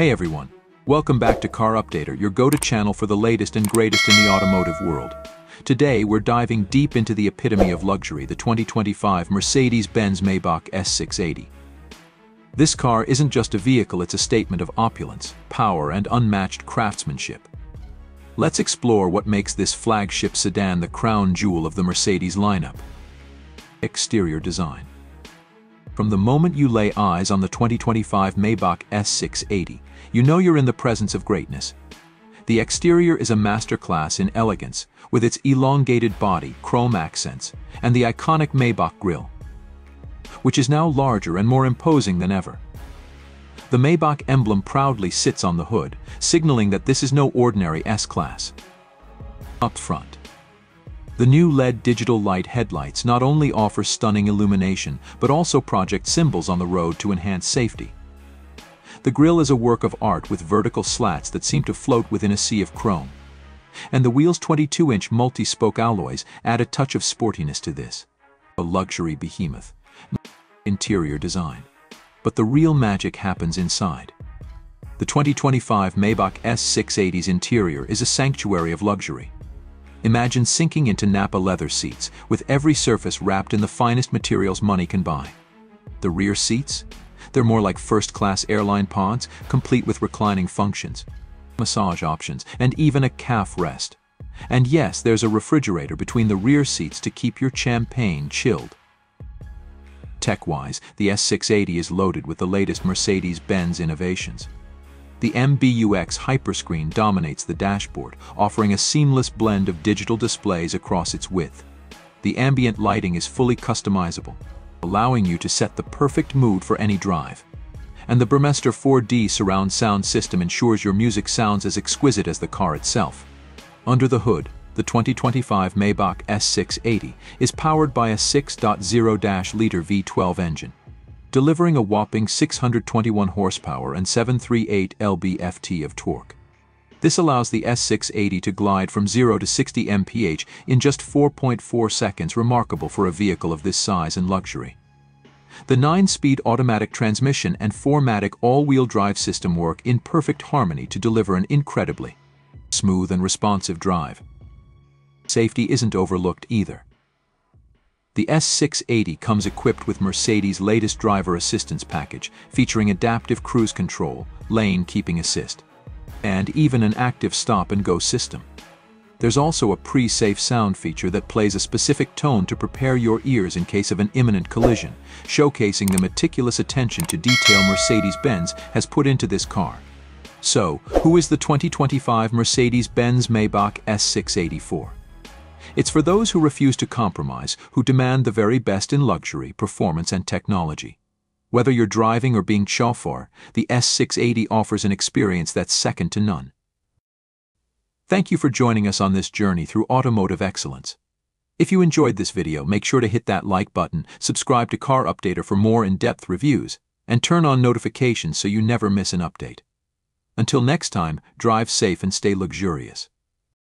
Hey everyone, welcome back to Car Updater, your go-to channel for the latest and greatest in the automotive world. Today we're diving deep into the epitome of luxury, the 2025 Mercedes-Benz Maybach S680. This car isn't just a vehicle, it's a statement of opulence, power, and unmatched craftsmanship. Let's explore what makes this flagship sedan the crown jewel of the Mercedes lineup. Exterior design. From the moment you lay eyes on the 2025 Maybach S680, you know you're in the presence of greatness. The exterior is a masterclass in elegance, with its elongated body, chrome accents, and the iconic Maybach grille, which is now larger and more imposing than ever. The Maybach emblem proudly sits on the hood, signaling that this is no ordinary S-Class. Up front, the new LED digital light headlights not only offer stunning illumination, but also project symbols on the road to enhance safety. The grille is a work of art with vertical slats that seem to float within a sea of chrome. And the wheel's 22-inch multi-spoke alloys add a touch of sportiness to this. A luxury behemoth. Interior design. But the real magic happens inside. The 2025 Maybach S680's interior is a sanctuary of luxury. Imagine sinking into Napa leather seats, with every surface wrapped in the finest materials money can buy. The rear seats? They're more like first-class airline pods, complete with reclining functions, massage options, and even a calf rest. And yes, there's a refrigerator between the rear seats to keep your champagne chilled. Tech-wise, the S680 is loaded with the latest Mercedes-Benz innovations. The MBUX hyperscreen dominates the dashboard, offering a seamless blend of digital displays across its width. The ambient lighting is fully customizable, allowing you to set the perfect mood for any drive. And the Burmester 4D surround sound system ensures your music sounds as exquisite as the car itself. Under the hood, the 2025 Maybach S680 is powered by a 6.0-liter V12 engine, delivering a whopping 621 horsepower and 738 lb-ft of torque. This allows the S680 to glide from 0 to 60 mph in just 4.4 seconds, remarkable for a vehicle of this size and luxury. The 9-speed automatic transmission and 4MATIC all-wheel drive system work in perfect harmony to deliver an incredibly smooth and responsive drive. Safety isn't overlooked either. The S680 comes equipped with Mercedes' latest driver assistance package, featuring adaptive cruise control, lane keeping assist, and even an active stop-and-go system. There's also a pre-safe sound feature that plays a specific tone to prepare your ears in case of an imminent collision, showcasing the meticulous attention to detail Mercedes-Benz has put into this car. So, who is the 2025 Mercedes-Benz Maybach S680 for? It's for those who refuse to compromise, who demand the very best in luxury, performance, and technology. Whether you're driving or being chauffeur, the S680 offers an experience that's second to none. Thank you for joining us on this journey through automotive excellence. If you enjoyed this video, make sure to hit that like button, subscribe to Car Updater for more in-depth reviews, and turn on notifications so you never miss an update. Until next time, drive safe and stay luxurious.